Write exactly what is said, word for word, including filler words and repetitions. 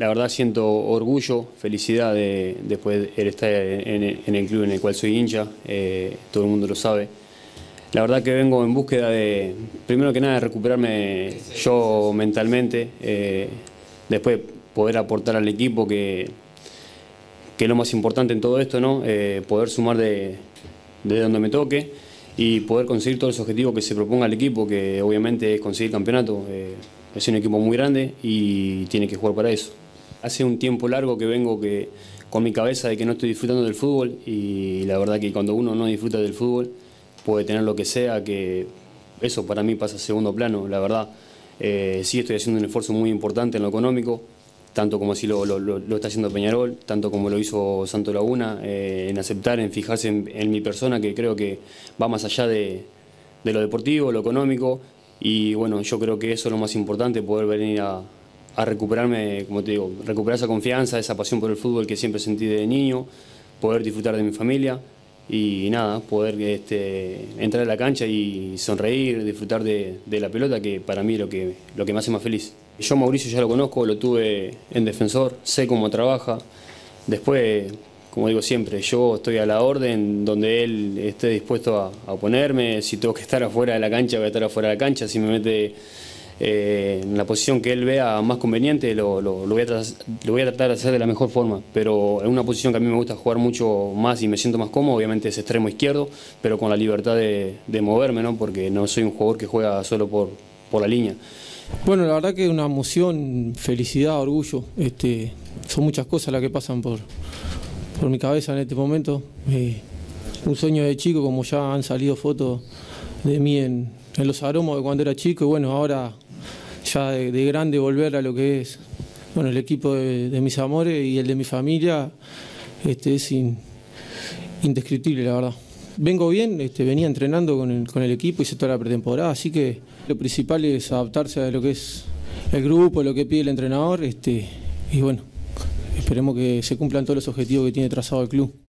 La verdad siento orgullo, felicidad de, de poder estar en, en el club en el cual soy hincha, eh, todo el mundo lo sabe. La verdad que vengo en búsqueda de, primero que nada, de recuperarme yo mentalmente, eh, después poder aportar al equipo, que, que es lo más importante en todo esto, ¿no? Eh, poder sumar de, de donde me toque y poder conseguir todos los objetivos que se proponga el equipo, que obviamente es conseguir campeonato. Eh, Es un equipo muy grande y tiene que jugar para eso. Hace un tiempo largo que vengo que, con mi cabeza de que no estoy disfrutando del fútbol, y la verdad que cuando uno no disfruta del fútbol puede tener lo que sea, que eso para mí pasa a segundo plano, la verdad. Eh, sí estoy haciendo un esfuerzo muy importante en lo económico, tanto como así lo, lo, lo está haciendo Peñarol, tanto como lo hizo Santo Laguna, eh, en aceptar, en fijarse en, en mi persona, que creo que va más allá de, de lo deportivo, lo económico. Y bueno, yo creo que eso es lo más importante, poder venir a, a recuperarme, como te digo, recuperar esa confianza, esa pasión por el fútbol que siempre sentí de niño, poder disfrutar de mi familia y nada, poder este, entrar a la cancha y sonreír, disfrutar de, de la pelota, que para mí es lo que, lo que me hace más feliz. Yo a Mauricio ya lo conozco, lo tuve en Defensor, sé cómo trabaja. Después, como digo siempre, yo estoy a la orden donde él esté dispuesto a, a ponerme. Si tengo que estar afuera de la cancha, voy a estar afuera de la cancha. Si me mete eh, en la posición que él vea más conveniente, lo, lo, lo, voy a lo voy a tratar de hacer de la mejor forma. Pero en una posición que a mí me gusta jugar mucho más y me siento más cómodo, obviamente es extremo izquierdo, pero con la libertad de, de moverme, ¿no? Porque no soy un jugador que juega solo por, por la línea. Bueno, la verdad que es una emoción, felicidad, orgullo. Este, son muchas cosas las que pasan por... por mi cabeza en este momento. Eh, un sueño de chico, como ya han salido fotos de mí en, en los aromos de cuando era chico, y bueno, ahora ya de, de grande volver a lo que es, bueno, el equipo de, de mis amores y el de mi familia, este, es in, indescriptible, la verdad. Vengo bien, este, venía entrenando con el, con el equipo, hice toda la pretemporada, así que lo principal es adaptarse a lo que es el grupo, lo que pide el entrenador, este, y bueno, esperemos que se cumplan todos los objetivos que tiene trazado el club.